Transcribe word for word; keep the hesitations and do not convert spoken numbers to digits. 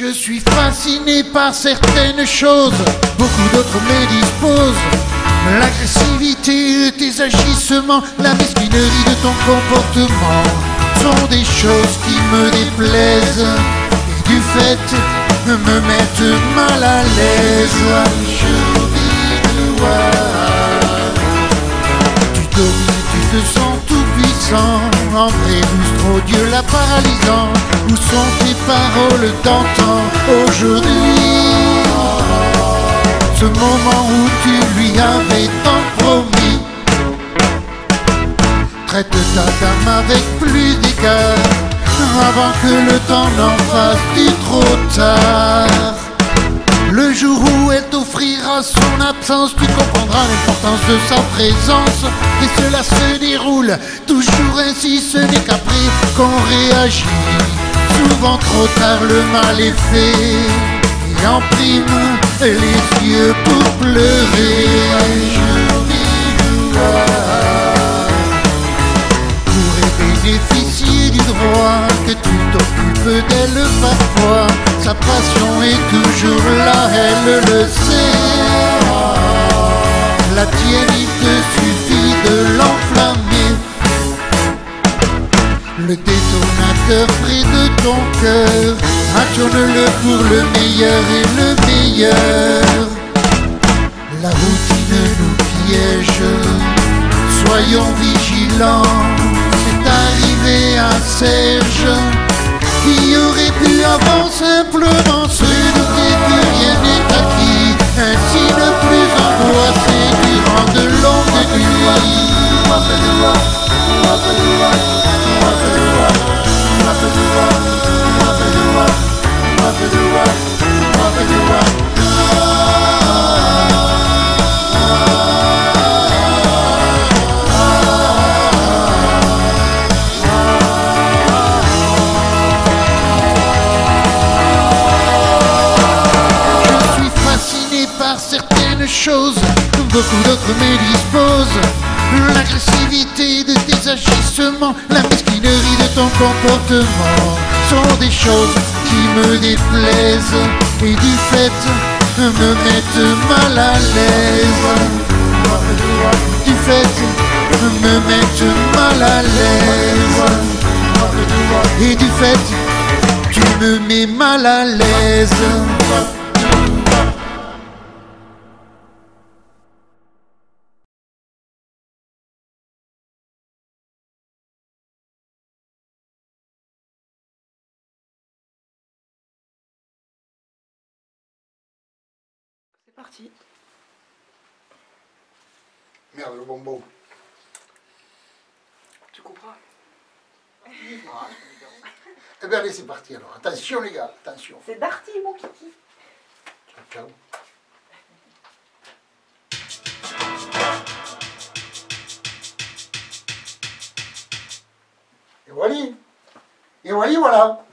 Je suis fasciné par certaines choses, beaucoup d'autres me disposent. L'agressivité de tes agissements, la mesquinerie de ton comportement sont des choses qui me déplaisent et du fait me mettent mal à l'aise. Je vis de voir. Tu domines, tu te sens tout puissant, embrébousse trop Dieu la paralysant. Où sont tes paroles d'antan aujourd'hui? Ce moment où tu lui avais tant promis. Traite ta dame avec plus d'écart, avant que le temps n'en fasse du trop tard. Le jour où elle t'offrira son absence, tu comprendras l'importance de sa présence. Et cela se déroule toujours ainsi, ce n'est qu'après qu'on réagit. Souvent trop tard, le mal est fait, et en prime, les yeux pour pleurer. Pourrait bénéficier du droit que tu t'occupes d'elle parfois. Sa passion est toujours là, elle le sait. La tienne, il te suffit de l'enflammer. Le détonateur près de ton cœur, tourne-le pour le meilleur et le meilleur. La routine nous piège, soyons vigilants. C'est arrivé à Serge, qui aurait pu avant simplement se douter que rien n'est acquis, ainsi ne plus angoisser durant de longues nuits. Certaines choses, beaucoup d'autres me disposent. L'agressivité de tes agissements, la mesquinerie de ton comportement sont des choses qui me déplaisent et du fait me mettent mal à l'aise. Du fait me mettent mal à l'aise. Et du fait tu me mets mal à l'aise. Parti. Merde, le bonbon. Tu comprends? Eh bien, allez, c'est parti alors. Attention, les gars, attention. C'est Darty, mon kiki. Ciao, ciao. Et voilà. Et voilà, voilà.